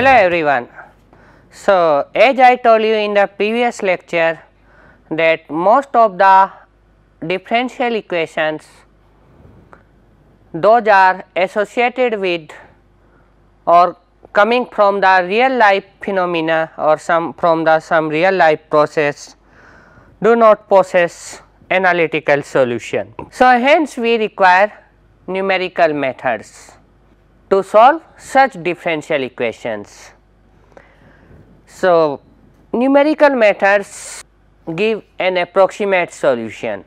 Hello everyone. So, as I told you in the previous lecture that most of the differential equations, those are associated with or coming from the real life phenomena or from some real life process, do not possess analytical solution. So, hence we require numerical methods to solve such differential equations. So, numerical methods give an approximate solution,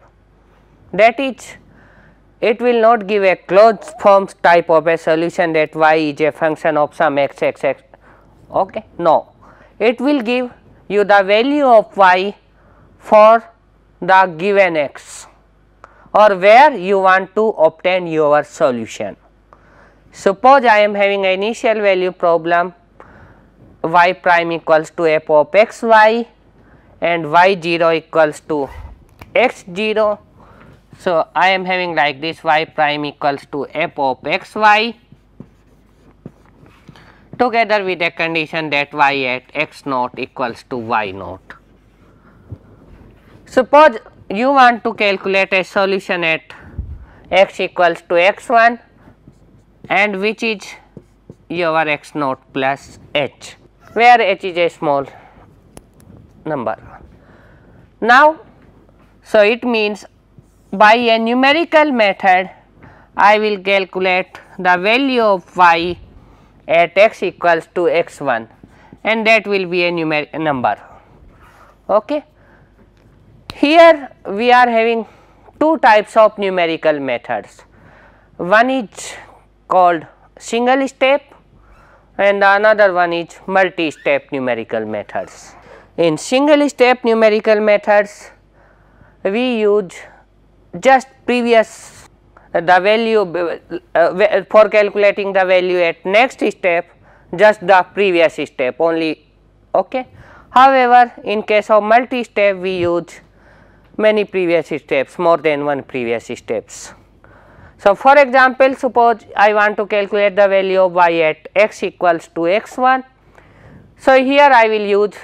that is, it will not give a closed form type of a solution that y is a function of some x. Okay? No, it will give you the value of y for the given x or where you want to obtain your solution. Suppose I am having an initial value problem y prime equals to f of x y and y0 equals to x0. So, I am having like this y prime equals to f of x y together with a condition that y at x naught equals to y naught. Suppose you want to calculate a solution at x equals to x1 and which is your x naught plus h, where h is a small number. Now, so it means by a numerical method I will calculate the value of y at x equals to x1 and that will be a numeric number. Okay? Here we are having two types of numerical methods. One is called single step and the another one is multi-step numerical methods. In single step numerical methods we use just previous the value for calculating the value at next step, just the previous step only. Okay? However, in case of multi step we use many previous steps, more than one previous steps. So, for example, suppose I want to calculate the value of y at x equals to x1. So, here I will use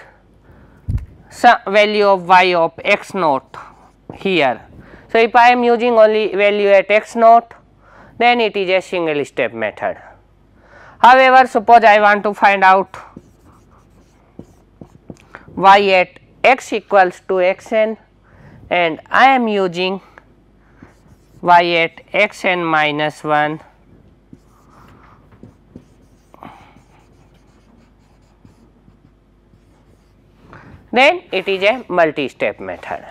some value of y of x naught here. So, if I am using only value at x naught, then it is a single step method. However, suppose I want to find out y at x equals to xn and I am using y at xn minus 1 then it is a multi-step method.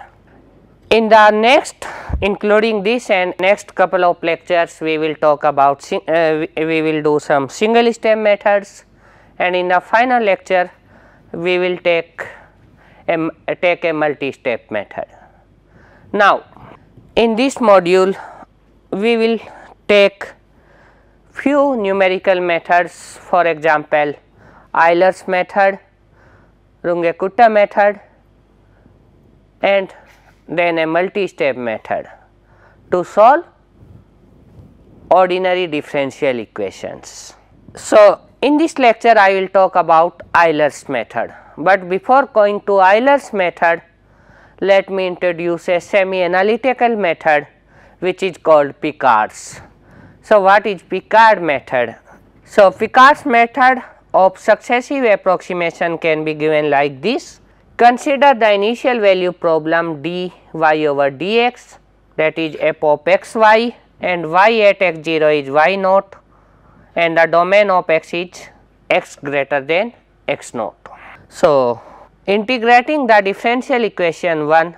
In the next, including this and next couple of lectures, we will talk about we will do some single step methods, and in the final lecture we will take a multi-step method. Now, in this module we will take few numerical methods, for example Euler's method, Runge-Kutta method, and then a multi-step method to solve ordinary differential equations. So, in this lecture I will talk about Euler's method, but before going to Euler's method let me introduce a semi-analytical method which is called Picard's. So, what is Picard's method? So, Picard's method of successive approximation can be given like this. Consider the initial value problem dy over dx, that is f of x y, and y at x0 is y naught and the domain of x is x greater than x naught. So, integrating the differential equation 1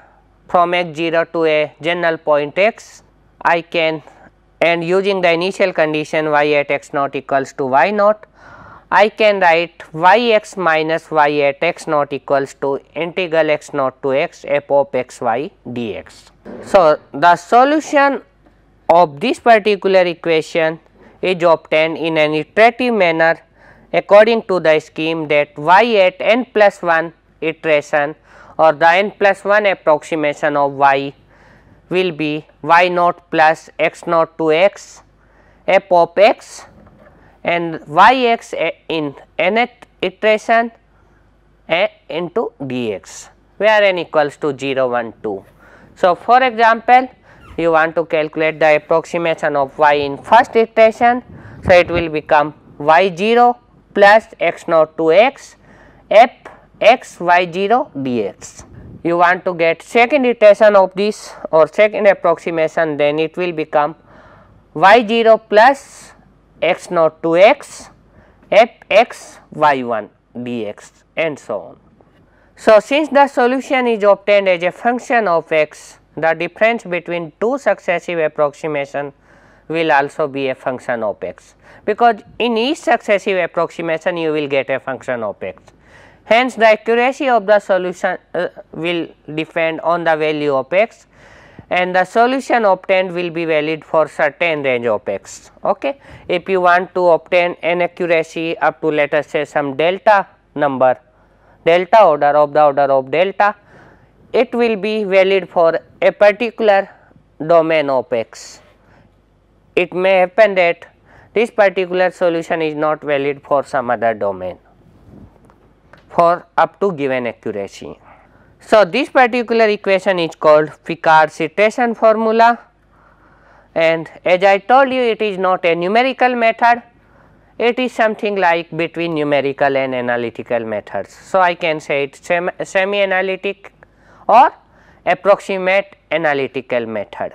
from x0 to a general point x, I can, and using the initial condition y at x naught equals to y naught, I can write y x minus y at x naught equals to integral x naught to x f of x y dx. So, the solution of this particular equation is obtained in an iterative manner according to the scheme that y at n plus 1 iteration or the n plus 1 approximation of y will be y naught plus x naught to x f of x and y x in nth iteration into dx, where n equals to 0, 1, 2. So, for example, you want to calculate the approximation of y in first iteration. So, it will become y0 plus x0 to x f x y0 dx. You want to get second iteration of this or second approximation, then it will become y0 plus x0 to x f x y1 dx and so on. So, since the solution is obtained as a function of x, the difference between two successive approximations will also be a function of x, because in each successive approximation you will get a function of x. Hence, the accuracy of the solution will depend on the value of x, and the solution obtained will be valid for certain range of x. Okay? If you want to obtain an accuracy up to, let us say, some delta number, delta order of delta, it will be valid for a particular domain of x. It may happen that this particular solution is not valid for some other domain for up to given accuracy. So, this particular equation is called Picard's iteration formula, and as I told you, it is not a numerical method, it is something like between numerical and analytical methods. So, I can say it is semi-analytic or approximate analytical method.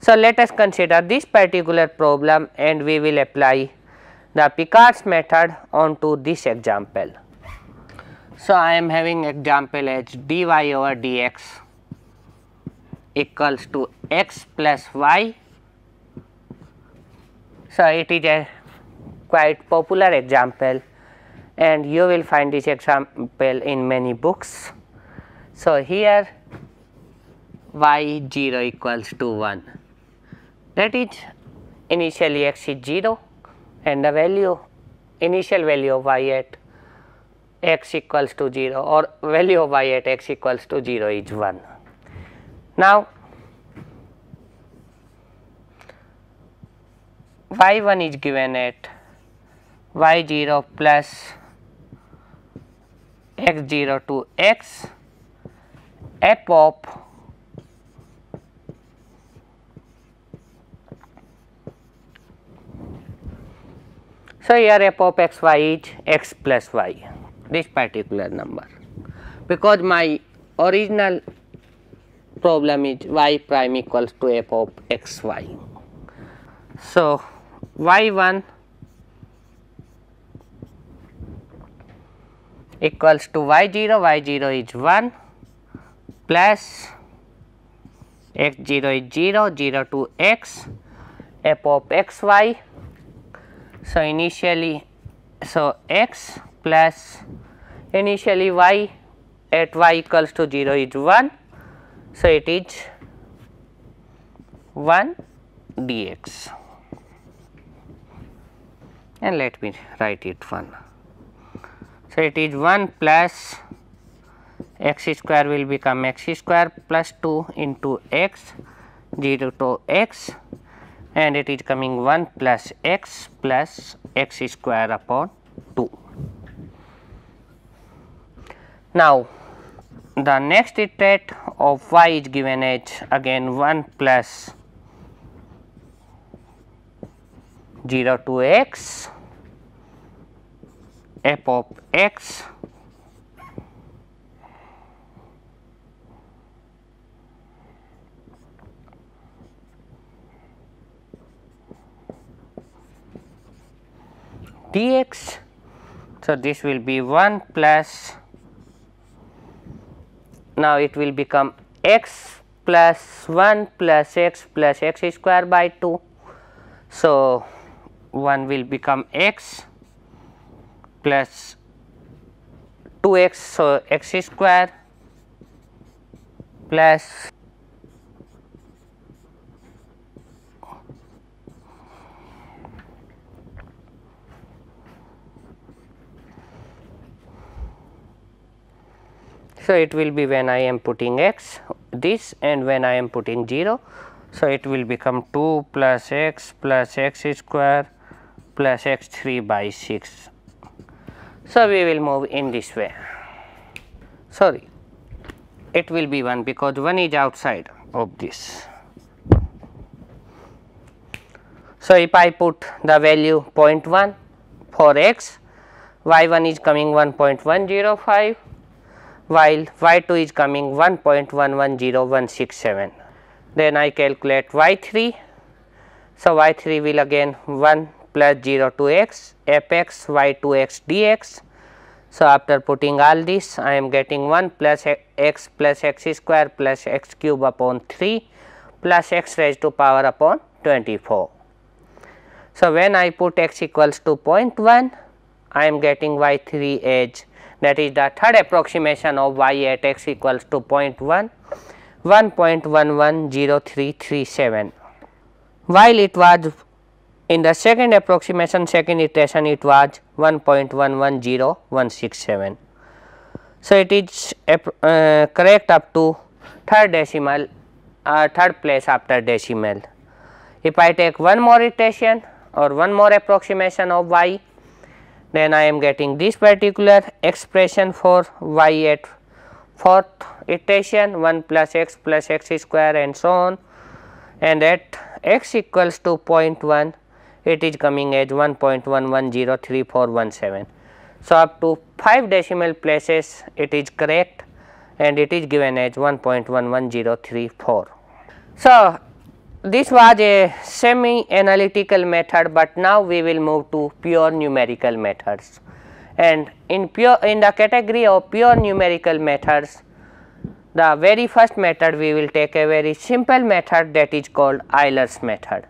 So, let us consider this particular problem, and we will apply the Picard's method onto this example. So, I am having example as dy over dx equals to x plus y. So, it is a quite popular example, and you will find this example in many books. So, here y 0 equals to 1, that is initially x is 0 and the value, initial value of y at x equals to 0 or value of y at x equals to 0 is 1. Now, y1 is given at y0 plus x0 to x f of so here f of x y is x plus y, this particular number, because my original problem is y prime equals to f of x y. So, y1 equals to y0 is 1 plus x0 is 0, 0 to x f of x y. So, initially, so x plus initially y at y equals to 0 is 1. So, it is 1 dx, and let me write it 1. So, it is 1 plus x square will become x square plus 2 into x 0 to x, and it is coming 1 plus x square upon 2. Now, the next iterate of y is given as again 1 plus 0 to x f of x dx. So, this will be 1 plus, now it will become x plus 1 plus x square by 2. So, 1 will become x plus 2x, so x square plus 2x. So, it will be when I am putting x this and when I am putting 0. So, it will become 2 plus x square plus x3 by 6. So, we will move in this way. Sorry, it will be 1 because 1 is outside of this. So, if I put the value 0.1 for x, y1 is coming 1.105 while y2 is coming 1.110167. Then I calculate y3. So, y3 will again 1 plus 0 to x f x y2 x dx. So, after putting all this, I am getting 1 plus x square plus x cube upon 3 plus x raised to power upon 24. So, when I put x equals to 0.1, I am getting y3 as, that is the third approximation of y at x equals to 0.1, 1.110337. While it was in the second approximation, second iteration, it was 1.110167. So, it is correct up to third decimal, third place after decimal. If I take one more iteration or one more approximation of y, then I am getting this particular expression for y at fourth iteration, 1 plus x square and so on, and at x equals to 0.1. it is coming as 1.110347. So, up to 5 decimal places it is correct and it is given as 1.11034. So, this was a semi analytical method, but now we will move to pure numerical methods, and in the category of pure numerical methods, the very first method we will take a very simple method that is called Euler's method.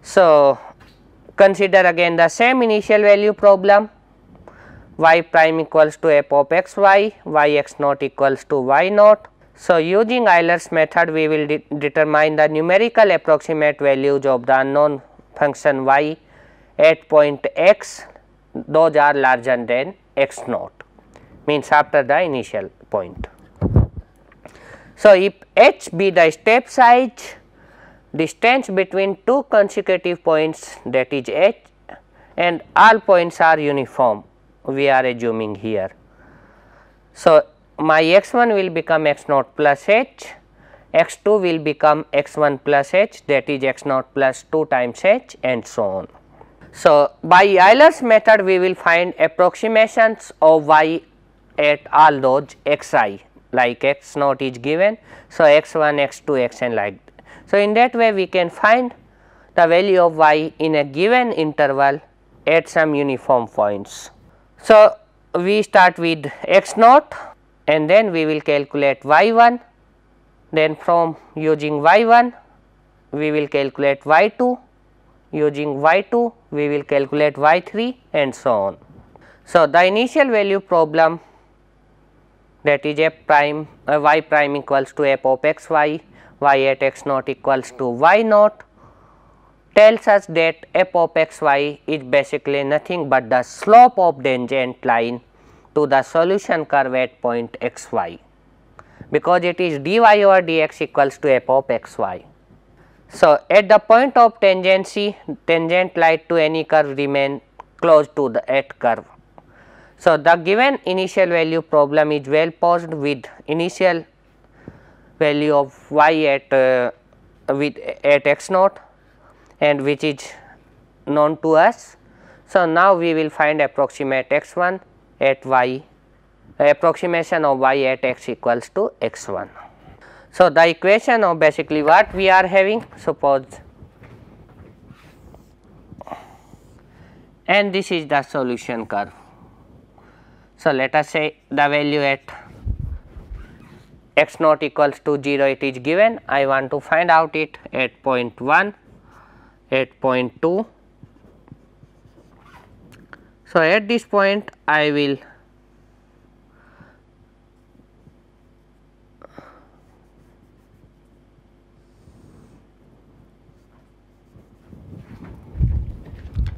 So, consider again the same initial value problem, y prime equals to f of x y, y x naught equals to y naught. So, using Euler's method we will determine the numerical approximate values of the unknown function y at point x, those are larger than x naught, means after the initial point. So, if h be the step size, distance between two consecutive points, that is h, and all points are uniform, we are assuming here. So, my x1 will become x0 plus h, x2 will become x1 plus h, that is x0 plus 2 times h and so on. So, by Euler's method we will find approximations of y at all those xi, like x0 is given, so x1, x2, xn like that. So, in that way we can find the value of y in a given interval at some uniform points. So, we start with x naught and then we will calculate y1, then from using y1 we will calculate y2, using y2 we will calculate y3 and so on. So, the initial value problem, that is f prime y prime equals to f of x y, y at x naught equals to y naught, tells us that f of x y is basically nothing but the slope of tangent line to the solution curve at point x y, because it is dy over dx equals to f of x y. So, at the point of tangency, tangent line to any curve remain close to the at curve. So, the given initial value problem is well posed with initial value of y at x naught, and which is known to us. So, now we will find approximate x1 at y, approximation of y at x equals to x1. So, the equation of basically what we are having, suppose, and this is the solution curve. So, let us say the value at x naught equals to 0 it is given. I want to find out it at point 1, at point 2. So, at this point I will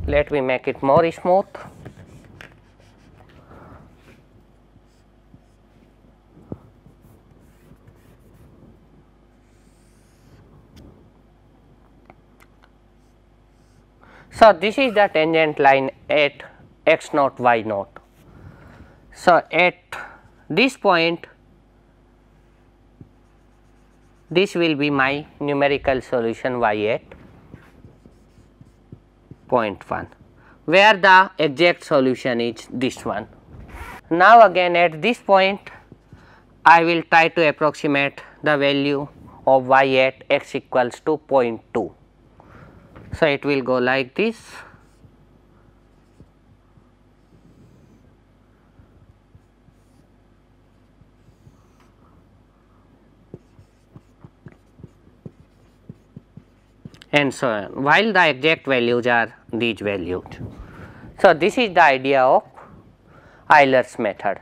let me make it more smooth. So, this is the tangent line at x naught y naught. So, at this point, this will be my numerical solution y at point 1, where the exact solution is this one. Now, again at this point, I will try to approximate the value of y at x equals to 0.2. So, it will go like this. And so on, while the exact values are these values. So, this is the idea of Euler's method.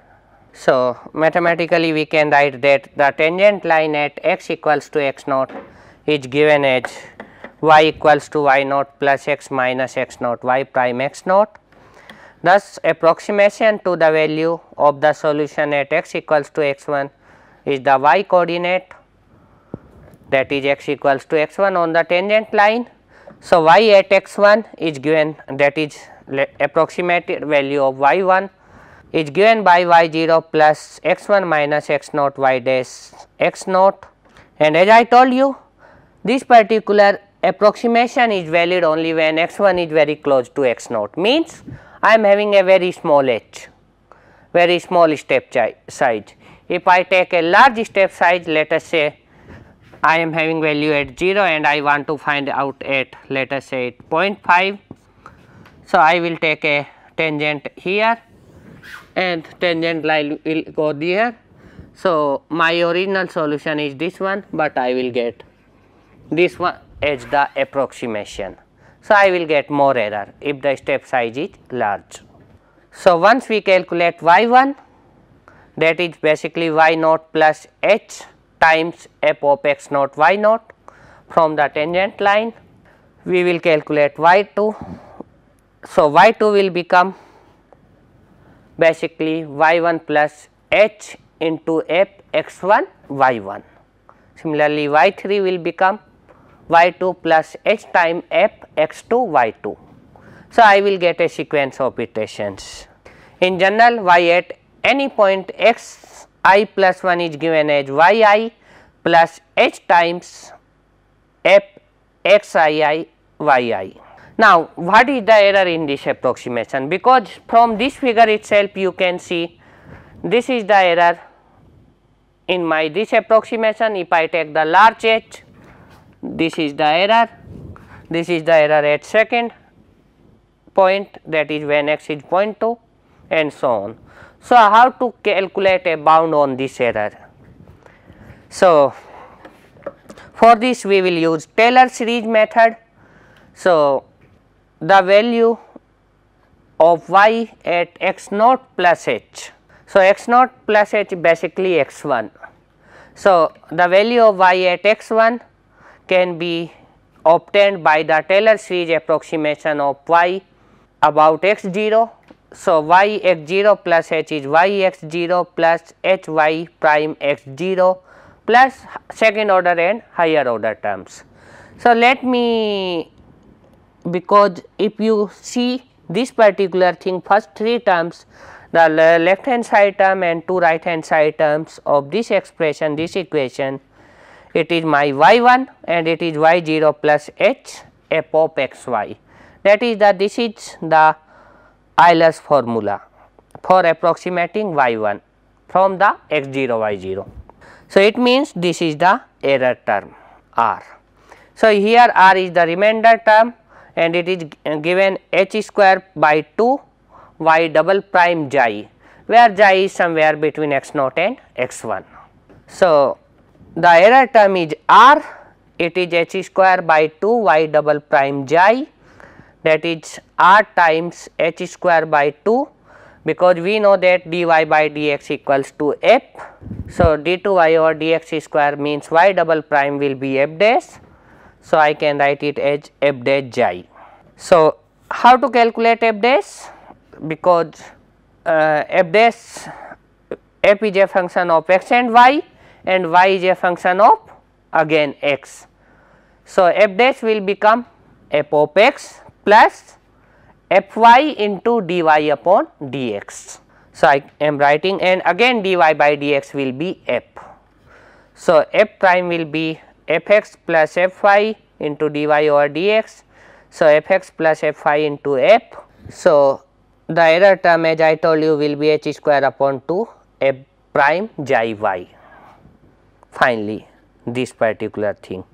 So, mathematically we can write that the tangent line at x equals to x naught is given as y equals to y naught plus x minus x naught y prime x naught. Thus, approximation to the value of the solution at x equals to x1 is the y coordinate, that is x equals to x1 on the tangent line. So, y at x1 is given, that is approximated value of y1 is given by y0 plus x1 minus x0 y dash x0, and as I told you, this particular approximation is valid only when x1 is very close to x0, means I am having a very small h, very small step size. If I take a large step size, let us say I am having value at 0 and I want to find out at, let us say, 0.5. So, I will take a tangent here and tangent line will go there. So, my original solution is this one, but I will get this one as the approximation. So, I will get more error if the step size is large. So, once we calculate y1, that is basically y naught plus h times f of x naught y naught from the tangent line, we will calculate y2. So, y2 will become basically y1 plus h into f x1 y1. Similarly, y3 will become y2 plus h times f x2 y2. So, I will get a sequence of iterations. In general, y at any point x I plus 1 is given as y I plus h times f x I y I. Now, what is the error in this approximation? Because from this figure itself you can see this is the error in my this approximation. If I take the large h, this is the error, this is the error at second point, that is when x is 0.2, and so on. So, how to calculate a bound on this error? So, for this we will use Taylor series method. So, the value of y at x naught plus h. So, x naught plus h basically x1. So, the value of y at x1 can be obtained by the Taylor series approximation of y about x0. So, y x0 plus h is y x0 plus h y prime x0 plus second order and higher order terms. So, let me, because if you see this particular thing, first three terms, the left hand side term and two right hand side terms of this expression, this equation, it is my y1 and it is y0 plus h f of x y. That is the, this is the Euler's formula for approximating y1 from the x0 y0. So, it means this is the error term r. So, here r is the remainder term and it is given h square by 2 y double prime xi, where xi is somewhere between x0 and x1. So, the error term is r, it is h square by 2 y double prime xi, that is r times h square by 2, because we know that dy by dx equals to f. So, d2y over dx square means y double prime will be f dash. So, I can write it as f dash xi. So, how to calculate f dash? Because f dash, f is a function of x and y is a function of again x. So, f dash will become f of x plus f y into dy upon dx. So, I am writing, and again dy by dx will be f. So, f prime will be f x plus f y into dy over dx. So, f x plus f y into f. So, the error term, as I told you, will be h square upon 2 f prime xi y. Finally, this particular thing.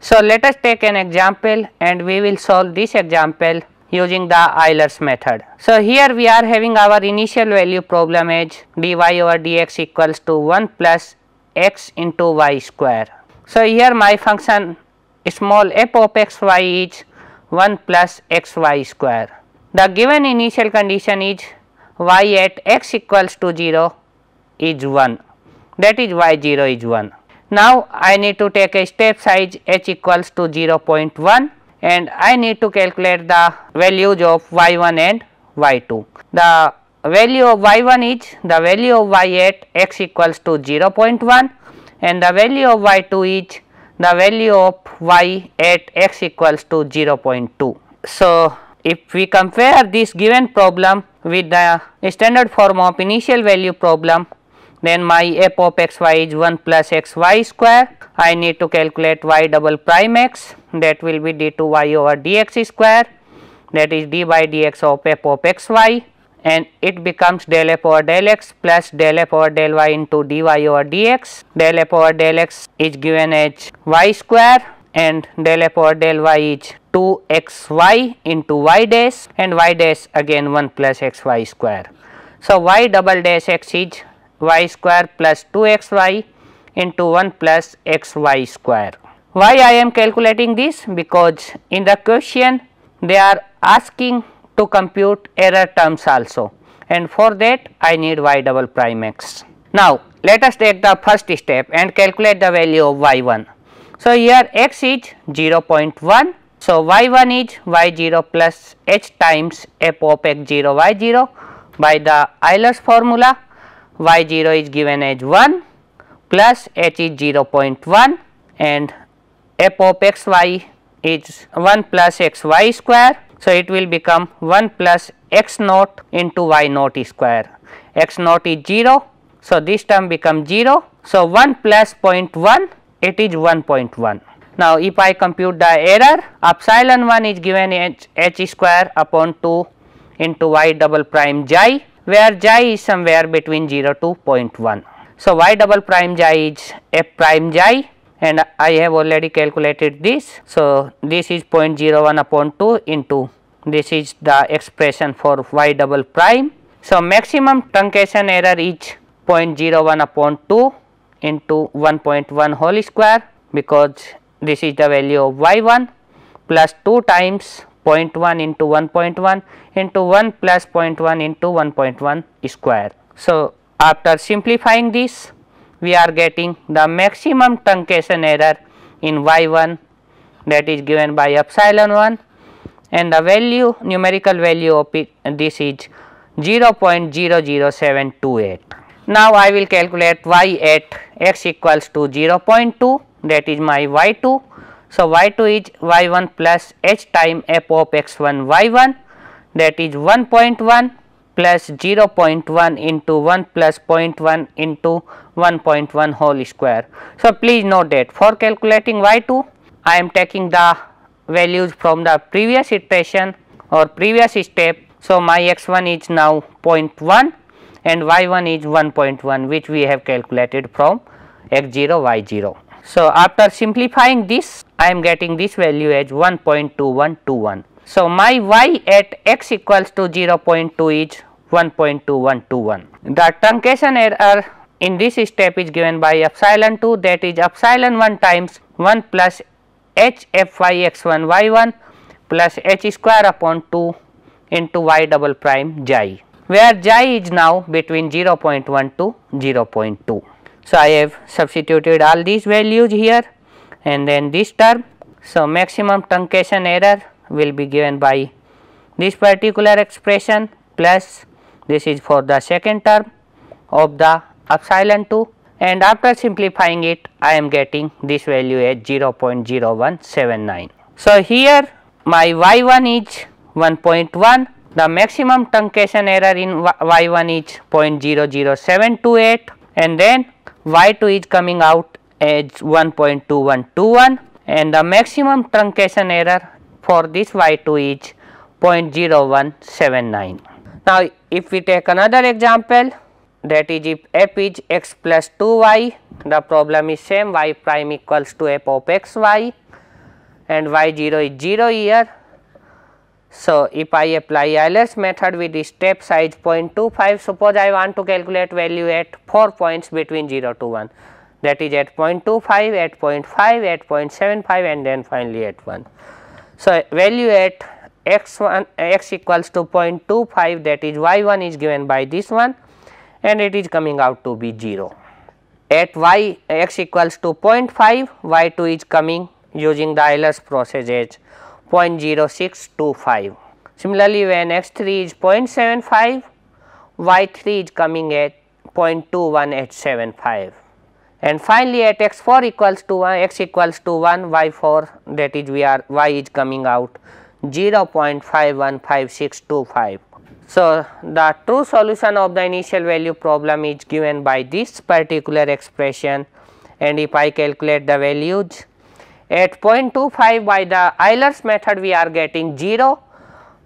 So, let us take an example, and we will solve this example using the Euler's method. So, here we are having our initial value problem as dy over dx equals to 1 plus x into y square. So, here my function small f of x y is 1 plus x y square. The given initial condition is y at x equals to 0 is 1, that is y 0 is 1. Now, I need to take a step size h equals to 0.1, and I need to calculate the values of y1 and y2. The value of y1 is the value of y at x equals to 0.1, and the value of y2 is the value of y at x equals to 0.2. So, if we compare this given problem with the standard form of initial value problem, then my f of x y is 1 plus x y square. I need to calculate y double prime x, that will be d 2 y over dx square, that is d by dx of f of x y, and it becomes del f over del x plus del f over del y into dy over dx. Del f over del x is given as y square, and del f over del y is 2 x y into y dash, and y dash again 1 plus x y square. So, y double dash x is y square plus 2 x y into 1 plus x y square. Why I am calculating this? Because in the question they are asking to compute error terms also, and for that I need y double prime x. Now, let us take the first step and calculate the value of y1. So, here x is 0.1. So, y1 is y0 plus h times f of x0 y0 by the Euler's formula. Y0 is given as 1 plus h is 0.1, and f of x y is 1 plus x y square. So, it will become 1 plus x naught into y naught square. X naught is 0. So, this term becomes 0. So, 1 plus 0.1, it is 1.1. Now, if I compute the error, epsilon 1 is given as h square upon 2 into y double prime xi, where xi is somewhere between 0 to 0.1. So, y double prime xi is f prime xi, and I have already calculated this. So, this is 0.01 upon 2 into, this is the expression for y double prime. So, maximum truncation error is 0.01 upon 2 into 1.1 whole square, because this is the value of y1 plus 2 times 0.1 into 1.1 into 1 plus 0.1 into 1.1 square. So, after simplifying this, we are getting the maximum truncation error in y1, that is given by epsilon 1, and the value, numerical value of it, this is 0.00728. Now, I will calculate y at x equals to 0.2, that is my y2. So, y2 is y1 plus h time f of x1 y1, that is 1.1 plus 0.1 into 1 plus 0.1 into 1.1 whole square. So, please note that for calculating y2, I am taking the values from the previous iteration or previous step. So, my x1 is now 0.1 and y1 is 1.1, which we have calculated from x0 y0. So, after simplifying this, I am getting this value as 1.2121. So, my y at x equals to 0.2 is 1.2121. The truncation error in this step is given by epsilon 2, that is epsilon 1 times 1 plus h f y x1 y1 plus h square upon 2 into y double prime xi, where xi is now between 0.1 to 0.2. So, I have substituted all these values here and then this term. So, maximum truncation error will be given by this particular expression plus this is for the second term of the epsilon 2, and after simplifying it, I am getting this value as 0.0179. So, here my y1 is 1.1 The maximum truncation error in y1 is 0.00728 and then y2 is coming out as 1.2121 and the maximum truncation error for this y2 is 0.0179. Now, if we take another example, that is if f is x plus 2y, the problem is same, y prime equals to f of xy and y0 is 0 here. So, if I apply Euler's method with step size 0.25, suppose I want to calculate value at 4 points between 0 to 1, that is at 0.25, at 0.5, at 0.75 and then finally at 1. So, value at x equals to 0.25, that is y1 is given by this one and it is coming out to be 0. At x equals to 0.5, y2 is coming using the Euler's process as 0.0625. Similarly, when x3 is 0.75, y3 is coming at 0.21875. And finally, at x4 equals to 1, x equals to 1, y4, that is y is coming out 0.515625. So, the true solution of the initial value problem is given by this particular expression, and if I calculate the values at 0.25 by the Euler's method we are getting 0,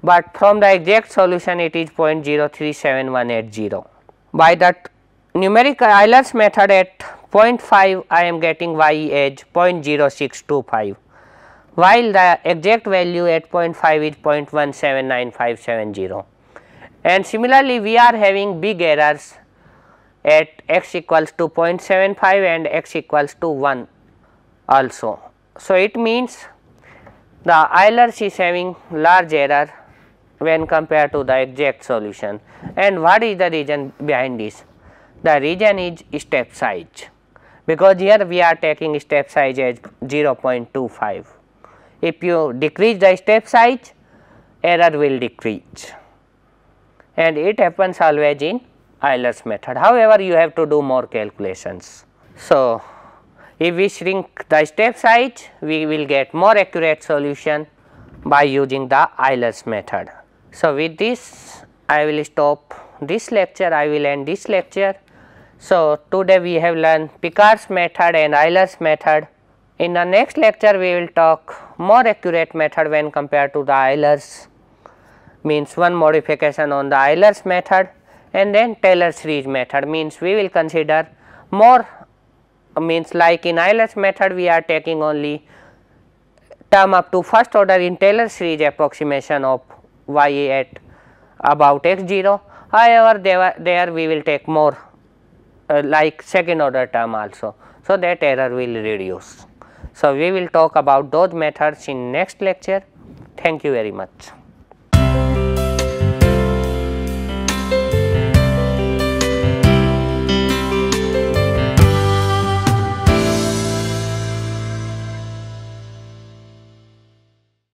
but from the exact solution it is 0.037180. By the numeric Euler's method at 0.5 I am getting y as 0.0625, while the exact value at 0.5 is 0.179570. And similarly, we are having big errors at x equals to 0.75 and x equals to 1 also. So, it means the Euler's is having large error when compared to the exact solution. And what is the reason behind this? The reason is step size, because here we are taking step size as 0.25. If you decrease the step size, error will decrease, and it happens always in Euler's method. However, you have to do more calculations. So, if we shrink the step size, we will get more accurate solution by using the Euler's method. So, with this I will stop this lecture, I will end this lecture. So, today we have learned Picard's method and Euler's method. In the next lecture we will talk more accurate method when compared to the Euler's, means one modification on the Euler's method, and then Taylor series method means we will consider more, means like in Euler's method we are taking only term up to first order, in Taylor series approximation of y at about x0. However, there we will take more like second order term also, so that error will reduce. So, we will talk about those methods in next lecture. Thank you very much.